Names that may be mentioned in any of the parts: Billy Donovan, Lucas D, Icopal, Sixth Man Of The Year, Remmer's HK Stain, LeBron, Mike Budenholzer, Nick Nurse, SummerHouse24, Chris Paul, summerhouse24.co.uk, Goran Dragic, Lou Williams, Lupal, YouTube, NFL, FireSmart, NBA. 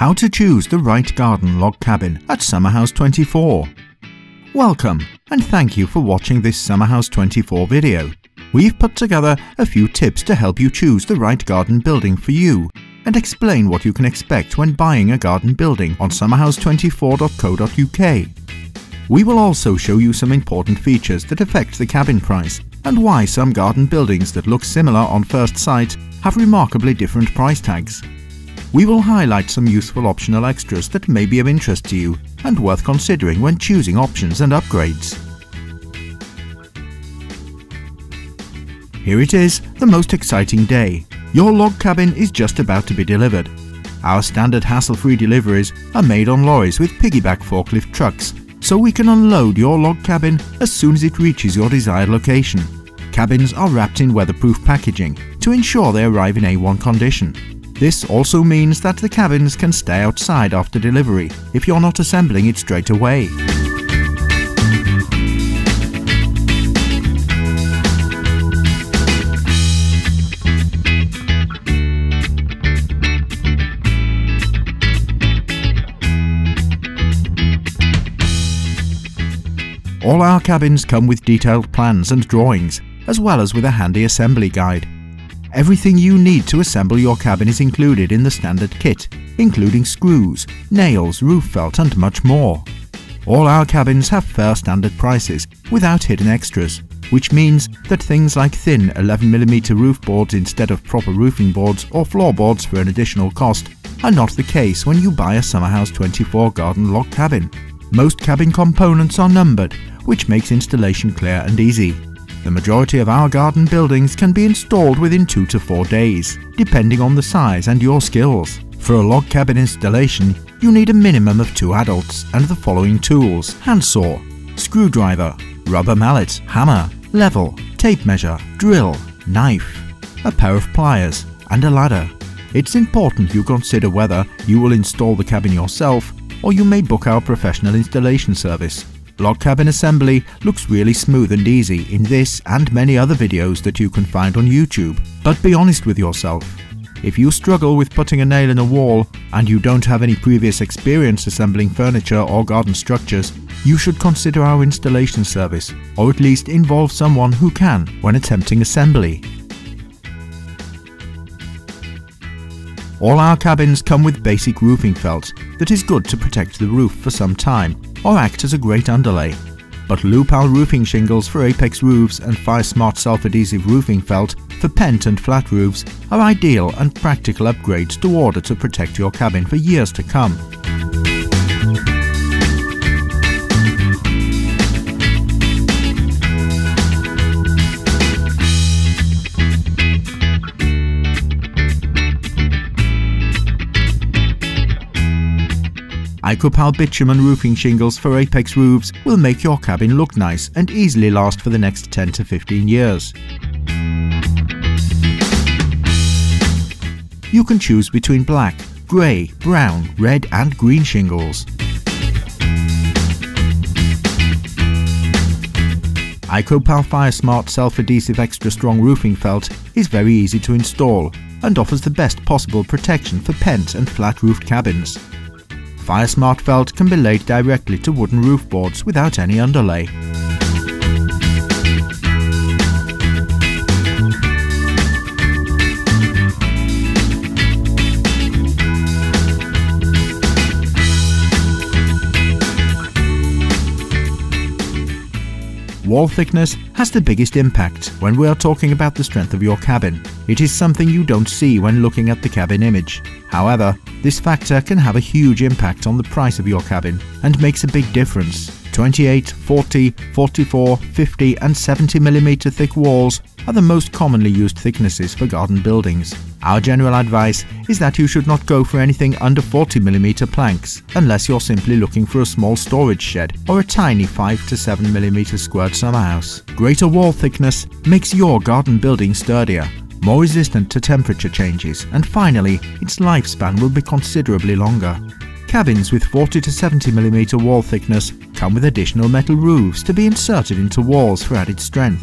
How to choose the right garden log cabin at SummerHouse24. Welcome and thank you for watching this SummerHouse24 video. We've put together a few tips to help you choose the right garden building for you and explain what you can expect when buying a garden building on summerhouse24.co.uk. We will also show you some important features that affect the cabin price and why some garden buildings that look similar on first sight have remarkably different price tags. We will highlight some useful optional extras that may be of interest to you and worth considering when choosing options and upgrades. Here it is, the most exciting day. Your log cabin is just about to be delivered. Our standard hassle-free deliveries are made on lorries with piggyback forklift trucks, so we can unload your log cabin as soon as it reaches your desired location. Cabins are wrapped in weatherproof packaging to ensure they arrive in A1 condition. This also means that the cabins can stay outside after delivery if you're not assembling it straight away. All our cabins come with detailed plans and drawings, as well as with a handy assembly guide. Everything you need to assemble your cabin is included in the standard kit, including screws, nails, roof felt and much more. All our cabins have fair standard prices, without hidden extras, which means that things like thin 11mm roof boards instead of proper roofing boards or floorboards for an additional cost are not the case when you buy a SummerHouse24 garden log cabin. Most cabin components are numbered, which makes installation clear and easy. The majority of our garden buildings can be installed within 2 to 4 days, depending on the size and your skills. For a log cabin installation, you need a minimum of 2 adults and the following tools: handsaw, screwdriver, rubber mallet, hammer, level, tape measure, drill, knife, a pair of pliers and a ladder. It's important you consider whether you will install the cabin yourself or you may book our professional installation service. Log cabin assembly looks really smooth and easy in this and many other videos that you can find on YouTube, but be honest with yourself. If you struggle with putting a nail in a wall and you don't have any previous experience assembling furniture or garden structures, you should consider our installation service, or at least involve someone who can when attempting assembly. All our cabins come with basic roofing felt that is good to protect the roof for some time or act as a great underlay. But Lupal roofing shingles for apex roofs and FireSmart self-adhesive roofing felt for pent and flat roofs are ideal and practical upgrades to order to protect your cabin for years to come. Icopal bitumen roofing shingles for apex roofs will make your cabin look nice and easily last for the next 10 to 15 years. You can choose between black, grey, brown, red and green shingles. Icopal FireSmart self-adhesive extra strong roofing felt is very easy to install and offers the best possible protection for pent and flat roofed cabins. FireSmart felt can be laid directly to wooden roof boards without any underlay. Wall thickness has the biggest impact when we are talking about the strength of your cabin. It is something you don't see when looking at the cabin image. However, this factor can have a huge impact on the price of your cabin and makes a big difference. 28, 40, 44, 50 and 70mm thick walls are the most commonly used thicknesses for garden buildings. Our general advice is that you should not go for anything under 40mm planks unless you're simply looking for a small storage shed or a tiny 5 to 7mm squared summer house. Greater wall thickness makes your garden building sturdier, more resistant to temperature changes, and finally, its lifespan will be considerably longer. Cabins with 40 to 70mm wall thickness come with additional metal roofs to be inserted into walls for added strength.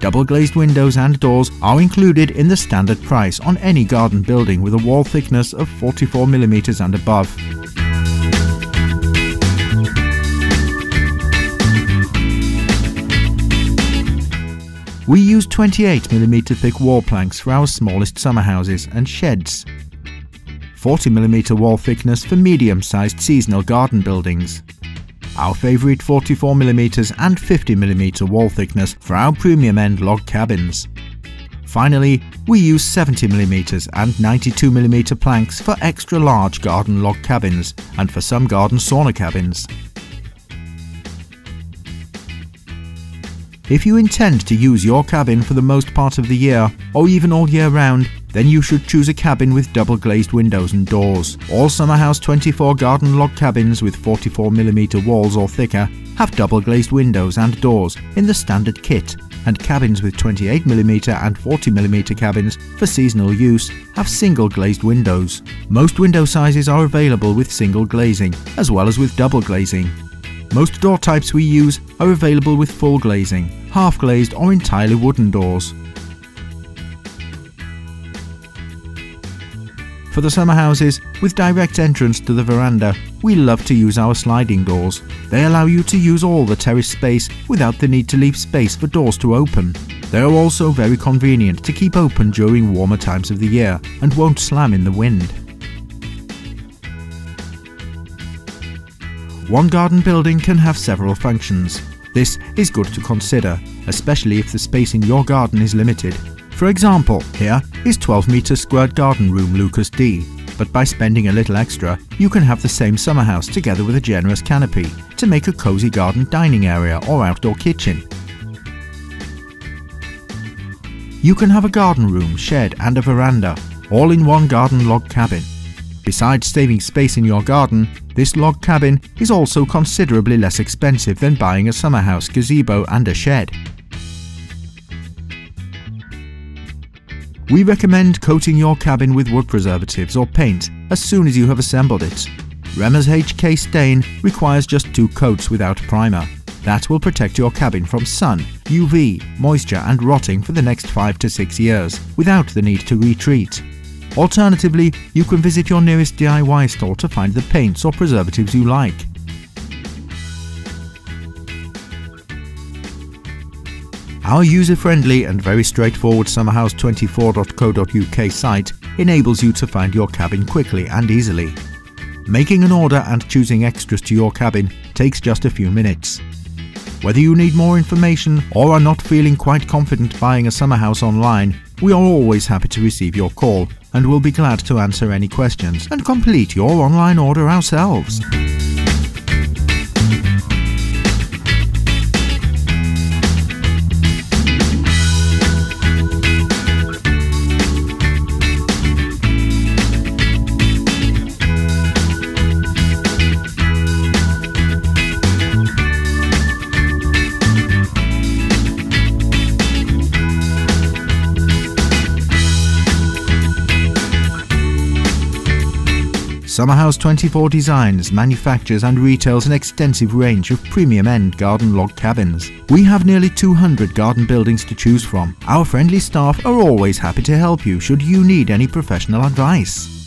Double glazed windows and doors are included in the standard price on any garden building with a wall thickness of 44mm and above. We use 28mm thick wall planks for our smallest summer houses and sheds, 40mm wall thickness for medium-sized seasonal garden buildings, our favourite 44mm and 50mm wall thickness for our premium end log cabins. Finally, we use 70mm and 92mm planks for extra large garden log cabins and for some garden sauna cabins. If you intend to use your cabin for the most part of the year, or even all year round, then you should choose a cabin with double glazed windows and doors. All SummerHouse24 garden log cabins with 44mm walls or thicker have double glazed windows and doors in the standard kit, and cabins with 28mm and 40mm cabins for seasonal use have single glazed windows. Most window sizes are available with single glazing, as well as with double glazing. Most door types we use are available with full glazing, half glazed or entirely wooden doors. For the summer houses with direct entrance to the veranda, we love to use our sliding doors. They allow you to use all the terrace space without the need to leave space for doors to open. They are also very convenient to keep open during warmer times of the year and won't slam in the wind. One garden building can have several functions. This is good to consider, especially if the space in your garden is limited. For example, here is 12m² garden room Lucas D, but by spending a little extra, you can have the same summer house together with a generous canopy to make a cozy garden dining area or outdoor kitchen. You can have a garden room, shed and a veranda, all in one garden log cabin. Besides saving space in your garden, this log cabin is also considerably less expensive than buying a summer house, gazebo and a shed. We recommend coating your cabin with wood preservatives or paint as soon as you have assembled it. Remmer's HK Stain requires just 2 coats without primer. That will protect your cabin from sun, UV, moisture and rotting for the next 5 to 6 years without the need to retreat. Alternatively, you can visit your nearest DIY store to find the paints or preservatives you like. Our user-friendly and very straightforward summerhouse24.co.uk site enables you to find your cabin quickly and easily. Making an order and choosing extras to your cabin takes just a few minutes. Whether you need more information or are not feeling quite confident buying a summer house online, we are always happy to receive your call and will be glad to answer any questions and complete your online order ourselves. SummerHouse24 designs, manufactures and retails an extensive range of premium-end garden log cabins. We have nearly 200 garden buildings to choose from. Our friendly staff are always happy to help you should you need any professional advice.